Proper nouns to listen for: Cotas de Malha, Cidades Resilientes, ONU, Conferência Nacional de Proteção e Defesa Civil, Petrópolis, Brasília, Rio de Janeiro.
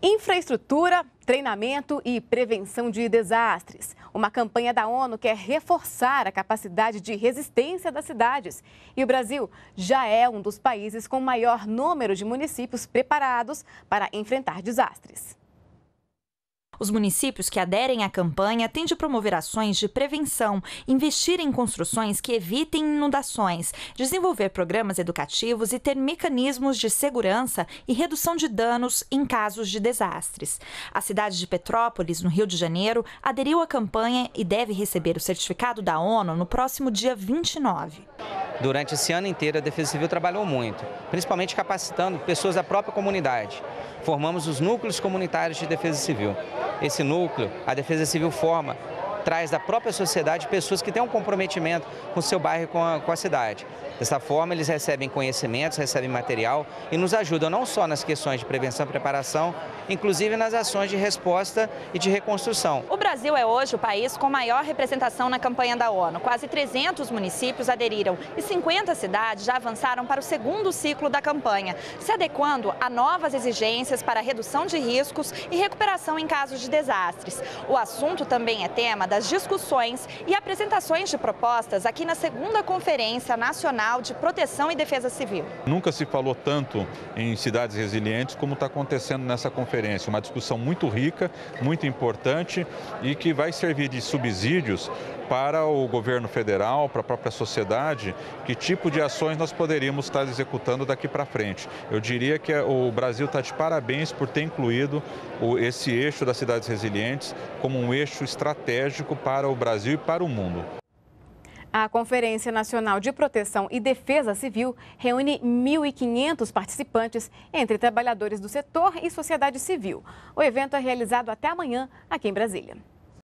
Infraestrutura, treinamento e prevenção de desastres. Uma campanha da ONU quer reforçar a capacidade de resistência das cidades. E o Brasil já é um dos países com maior número de municípios preparados para enfrentar desastres. Os municípios que aderem à campanha têm de promover ações de prevenção, investir em construções que evitem inundações, desenvolver programas educativos e ter mecanismos de segurança e redução de danos em casos de desastres. A cidade de Petrópolis, no Rio de Janeiro, aderiu à campanha e deve receber o certificado da ONU no próximo dia 29. Durante esse ano inteiro, a Defesa Civil trabalhou muito, principalmente capacitando pessoas da própria comunidade. Formamos os núcleos comunitários de Defesa Civil. Esse núcleo, a Defesa Civil forma, traz da própria sociedade pessoas que têm um comprometimento com o seu bairro e com a cidade. Dessa forma, eles recebem conhecimentos, recebem material e nos ajudam não só nas questões de prevenção e preparação, inclusive nas ações de resposta e de reconstrução. O Brasil é hoje o país com maior representação na campanha da ONU. Quase 300 municípios aderiram e 50 cidades já avançaram para o segundo ciclo da campanha, se adequando a novas exigências para redução de riscos e recuperação em casos de desastres. O assunto também é tema das discussões e apresentações de propostas aqui na segunda Conferência Nacional de Proteção e Defesa Civil. Nunca se falou tanto em cidades resilientes como está acontecendo nessa conferência. Uma discussão muito rica, muito importante e que vai servir de subsídios para o governo federal, para a própria sociedade, que tipo de ações nós poderíamos estar executando daqui para frente. Eu diria que o Brasil está de parabéns por ter incluído esse eixo das cidades resilientes como um eixo estratégico para o Brasil e para o mundo. A Conferência Nacional de Proteção e Defesa Civil reúne 1.500 participantes, entre trabalhadores do setor e sociedade civil. O evento é realizado até amanhã aqui em Brasília.